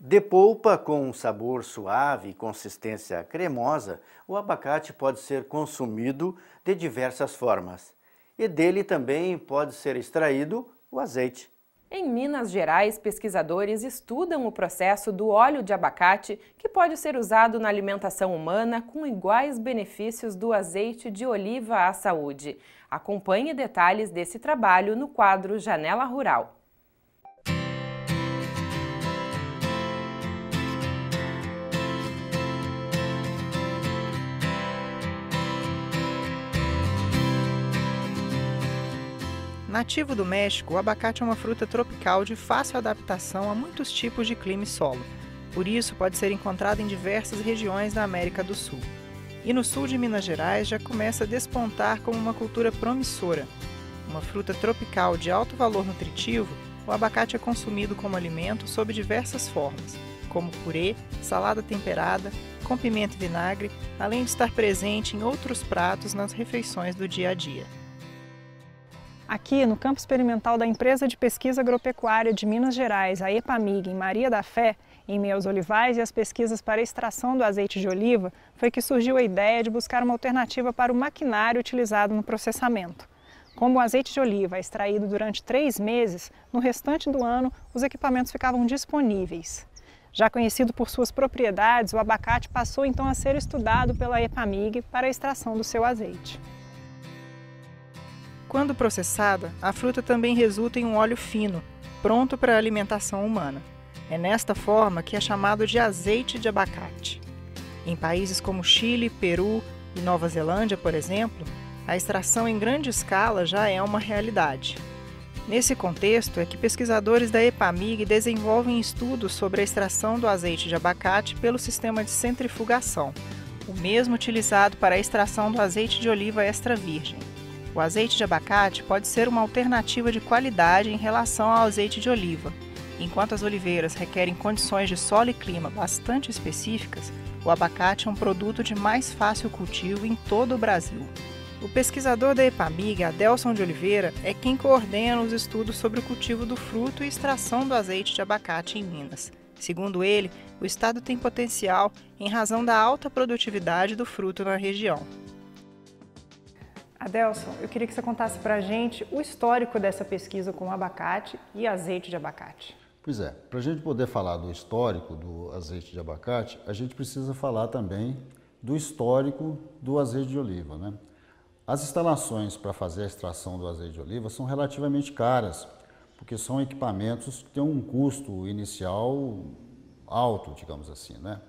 De polpa com um sabor suave e consistência cremosa, o abacate pode ser consumido de diversas formas. E dele também pode ser extraído o azeite. Em Minas Gerais, pesquisadores estudam o processo do óleo de abacate, que pode ser usado na alimentação humana com iguais benefícios do azeite de oliva à saúde. Acompanhe detalhes desse trabalho no quadro Janela Rural. Nativo do México, o abacate é uma fruta tropical de fácil adaptação a muitos tipos de clima e solo. Por isso, pode ser encontrado em diversas regiões da América do Sul. E no sul de Minas Gerais já começa a despontar como uma cultura promissora. Uma fruta tropical de alto valor nutritivo, o abacate é consumido como alimento sob diversas formas, como purê, salada temperada, com pimenta e vinagre, além de estar presente em outros pratos nas refeições do dia a dia. Aqui no campo experimental da Empresa de Pesquisa Agropecuária de Minas Gerais, a Epamig, em Maria da Fé, em meio aos olivais e as pesquisas para a extração do azeite de oliva, foi que surgiu a ideia de buscar uma alternativa para o maquinário utilizado no processamento. Como o azeite de oliva é extraído durante 3 meses, no restante do ano os equipamentos ficavam disponíveis. Já conhecido por suas propriedades, o abacate passou então a ser estudado pela Epamig para a extração do seu azeite. Quando processada, a fruta também resulta em um óleo fino, pronto para a alimentação humana. É nesta forma que é chamado de azeite de abacate. Em países como Chile, Peru e Nova Zelândia, por exemplo, a extração em grande escala já é uma realidade. Nesse contexto é que pesquisadores da Epamig desenvolvem estudos sobre a extração do azeite de abacate pelo sistema de centrifugação, o mesmo utilizado para a extração do azeite de oliva extra virgem. O azeite de abacate pode ser uma alternativa de qualidade em relação ao azeite de oliva. Enquanto as oliveiras requerem condições de solo e clima bastante específicas, o abacate é um produto de mais fácil cultivo em todo o Brasil. O pesquisador da Epamig, Adelson de Oliveira, é quem coordena os estudos sobre o cultivo do fruto e extração do azeite de abacate em Minas. Segundo ele, o estado tem potencial em razão da alta produtividade do fruto na região. Adelson, eu queria que você contasse para a gente o histórico dessa pesquisa com abacate e azeite de abacate. Pois é, para a gente poder falar do histórico do azeite de abacate, a gente precisa falar também do histórico do azeite de oliva, né? As instalações para fazer a extração do azeite de oliva são relativamente caras, porque são equipamentos que têm um custo inicial alto, digamos assim, né?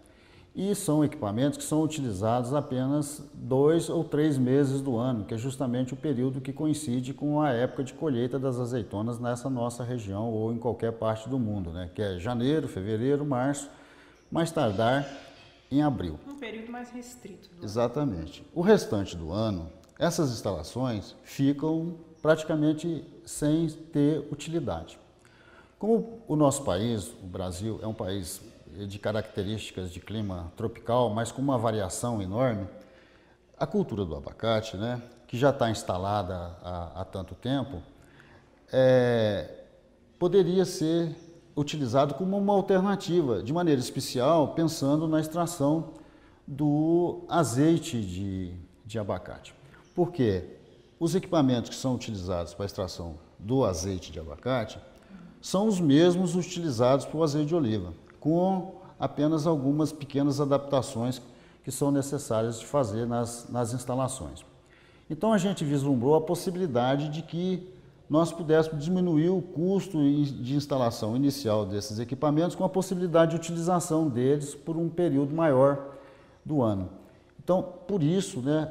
E são equipamentos que são utilizados apenas 2 ou 3 meses do ano, que é justamente o período que coincide com a época de colheita das azeitonas nessa nossa região ou em qualquer parte do mundo, né? Que é janeiro, fevereiro, março, mais tardar em abril. Um período mais restrito. Exatamente. O restante do ano, essas instalações ficam praticamente sem ter utilidade. Como o nosso país, o Brasil, é um país de características de clima tropical, mas com uma variação enorme, a cultura do abacate, né, que já está instalada há tanto tempo, poderia ser utilizado como uma alternativa, de maneira especial, pensando na extração do azeite de abacate. Porque os equipamentos que são utilizados para a extração do azeite de abacate são os mesmos utilizados para o azeite de oliva, com apenas algumas pequenas adaptações que são necessárias de fazer nas instalações. Então a gente vislumbrou a possibilidade de que nós pudéssemos diminuir o custo de instalação inicial desses equipamentos com a possibilidade de utilização deles por um período maior do ano. Então, por isso, né,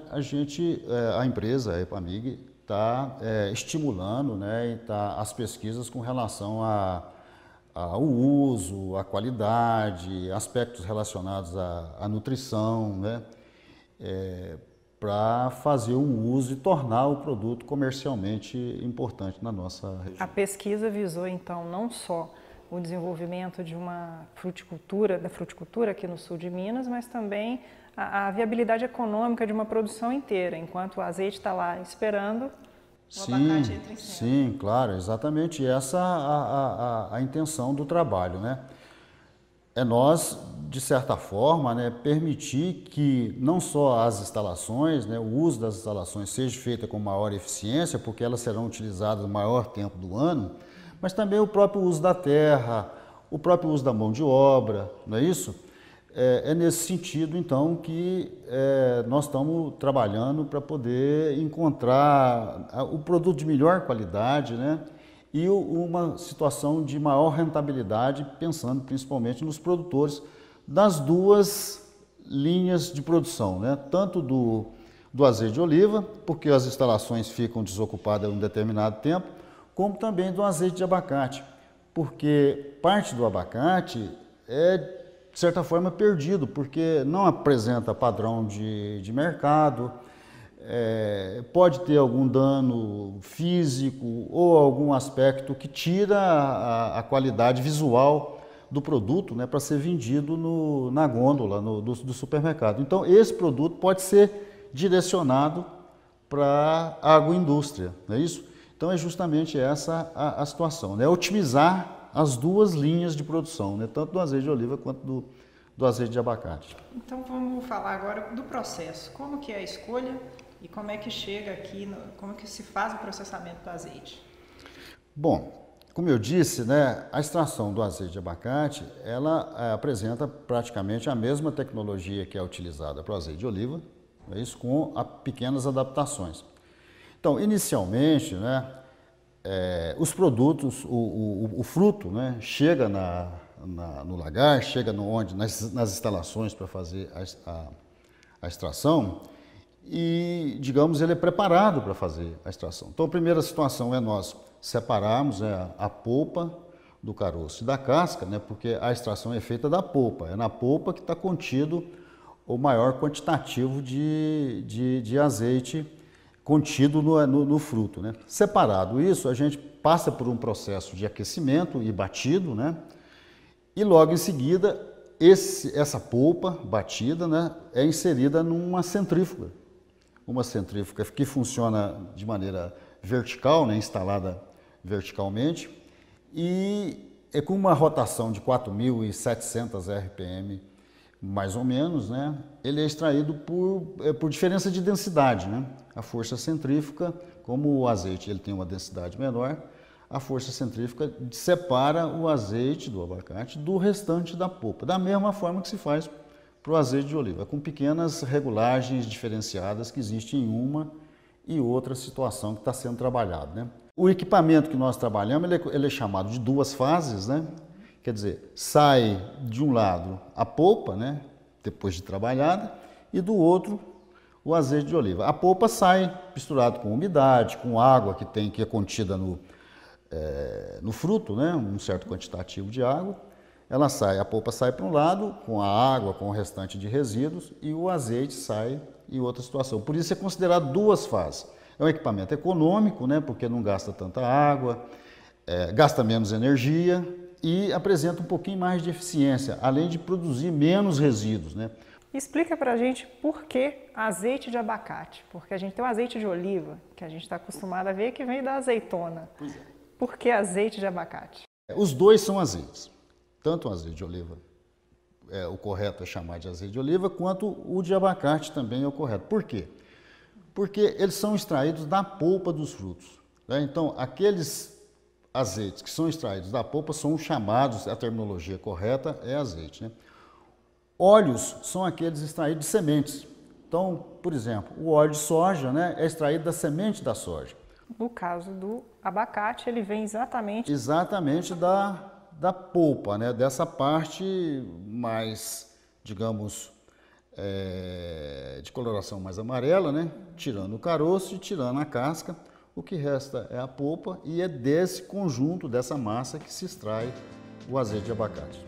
a empresa, a Epamig, está estimulando, né, as pesquisas com relação ao uso, à qualidade, aspectos relacionados à nutrição, né? Para fazer um uso e tornar o produto comercialmente importante na nossa região. A pesquisa visou, então, não só o desenvolvimento de uma fruticultura aqui no sul de Minas, mas também a viabilidade econômica de uma produção inteira, enquanto o azeite está lá esperando. Sim, claro, exatamente essa a intenção do trabalho, né? é nós, de certa forma, né, permitir que não só as instalações, né, o uso das instalações seja feito com maior eficiência, porque elas serão utilizadas o maior tempo do ano, mas também o próprio uso da terra, o próprio uso da mão de obra, não é isso? É nesse sentido, então, que nós estamos trabalhando para poder encontrar o produto de melhor qualidade, né? E uma situação de maior rentabilidade, pensando principalmente nos produtores das duas linhas de produção, né? Tanto do azeite de oliva, porque as instalações ficam desocupadas em um determinado tempo, como também do azeite de abacate, porque parte do abacate de certa forma, perdido, porque não apresenta padrão de mercado, pode ter algum dano físico ou algum aspecto que tira a qualidade visual do produto, né, para ser vendido na gôndola do supermercado. Então, esse produto pode ser direcionado para a agroindústria, não é isso? Então, é justamente essa a situação, né? Otimizar as duas linhas de produção, né? Tanto do azeite de oliva quanto do azeite de abacate. Então vamos falar agora do processo, como que é a escolha e como é que chega aqui, como que se faz o processamento do azeite? Bom, como eu disse, né, a extração do azeite de abacate, ela apresenta praticamente a mesma tecnologia que é utilizada para o azeite de oliva, isso com pequenas adaptações. Então, inicialmente, né, os produtos, o fruto, né, chega no lagar, chega nas instalações para fazer a extração e, digamos, ele é preparado para fazer a extração. Então, a primeira situação é nós separarmos a polpa do caroço e da casca, né, porque a extração é feita da polpa, é na polpa que está contido o maior quantitativo de azeite contido no fruto, né? Separado isso, a gente passa por um processo de aquecimento e batido, né? E logo em seguida, essa polpa batida, né, é inserida numa centrífuga. Uma centrífuga que funciona de maneira vertical, né, instalada verticalmente, e é com uma rotação de 4.700 RPM, mais ou menos, né? Ele é extraído por diferença de densidade, né? A força centrífuga, como o azeite ele tem uma densidade menor, a força centrífuga separa o azeite do abacate do restante da polpa, da mesma forma que se faz para o azeite de oliva, com pequenas regulagens diferenciadas que existem em uma e outra situação que está sendo trabalhada, né? O equipamento que nós trabalhamos, ele é chamado de duas fases, né? Quer dizer, sai de um lado a polpa, né, depois de trabalhada, e do outro o azeite de oliva. A polpa sai misturado com umidade, com água que é contida no fruto, né, um certo quantitativo de água. Ela sai, a polpa sai para um lado, com a água, com o restante de resíduos, e o azeite sai em outra situação. Por isso é considerado duas fases. É um equipamento econômico, né, porque não gasta tanta água, gasta menos energia, e apresenta um pouquinho mais de eficiência, além de produzir menos resíduos, né? Explica pra gente por que azeite de abacate, porque a gente tem o azeite de oliva, que a gente está acostumado a ver que vem da azeitona. Pois é. Por que azeite de abacate? Os dois são azeites, tanto o azeite de oliva, o correto é chamar de azeite de oliva, quanto o de abacate também é o correto. Por quê? Porque eles são extraídos da polpa dos frutos, né? Então, aqueles azeites que são extraídos da polpa são chamados, a terminologia correta é azeite, né? Óleos são aqueles extraídos de sementes. Então, por exemplo, o óleo de soja, né, é extraído da semente da soja. No caso do abacate, ele vem exatamente da polpa, né? Dessa parte mais, digamos, de coloração mais amarela, né? Tirando o caroço e tirando a casca. O que resta é a polpa e é desse conjunto, dessa massa, que se extrai o azeite de abacate.